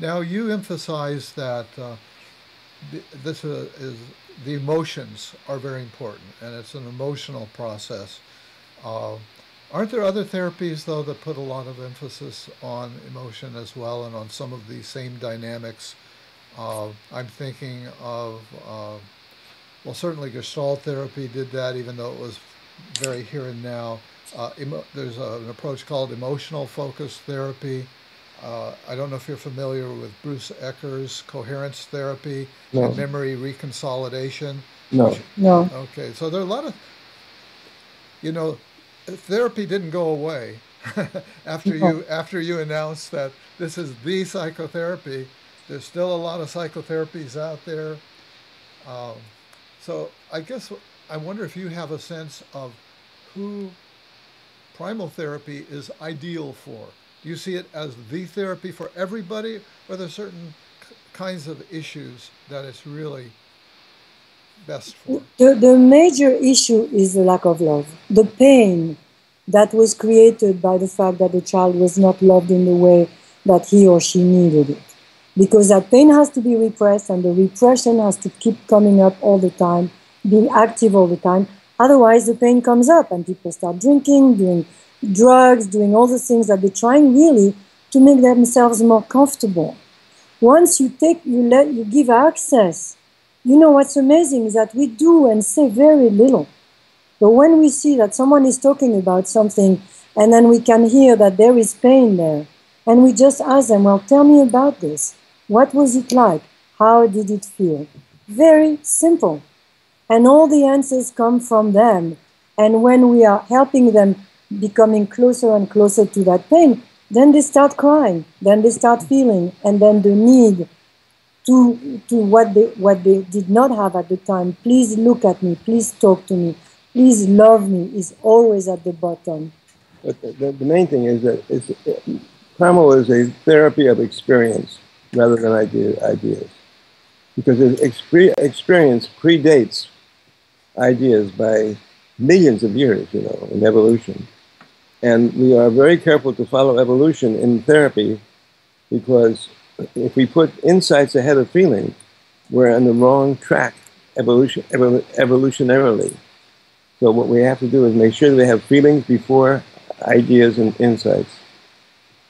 Now you emphasize that the emotions are very important, and it's an emotional process. Aren't there other therapies, though, that put a lot of emphasis on emotion as well and on some of these same dynamics? I'm thinking of, well, certainly Gestalt therapy did that, even though it was very here and now. There's an approach called emotional focused therapy. I don't know if you're familiar with Bruce Ecker's coherence therapy, no, and memory reconsolidation. No, which, no. Okay, so there are a lot of, you know, therapy didn't go away after you announced that this is the psychotherapy. There's still a lot of psychotherapies out there. So I guess I wonder if you have a sense of who primal therapy is ideal for. Do you see it as the therapy for everybody, or are there certain kinds of issues that it's really best for? The major issue is the lack of love. The pain that was created by the fact that the child was not loved in the way that he or she needed it. Because that pain has to be repressed, and the repression has to keep coming up all the time, being active all the time. Otherwise, the pain comes up and people start drinking, doing drugs, doing all the things that they're trying really to make themselves more comfortable. Once you give access, you know what's amazing is that we do and say very little. But when we see that someone is talking about something, and then we can hear that there is pain there, and we just ask them, well, tell me about this. What was it like? How did it feel? Very simple. And all the answers come from them. And when we are helping them becoming closer and closer to that pain, then they start crying, then they start feeling, and then the need to what they did not have at the time, please look at me, please talk to me, please love me, is always at the bottom. But the main thing is that primal is a therapy of experience rather than ideas. Because experience predates ideas by millions of years, you know, in evolution. And we are very careful to follow evolution in therapy, because if we put insights ahead of feeling, we're on the wrong track evolutionarily. So what we have to do is make sure that we have feelings before ideas and insights.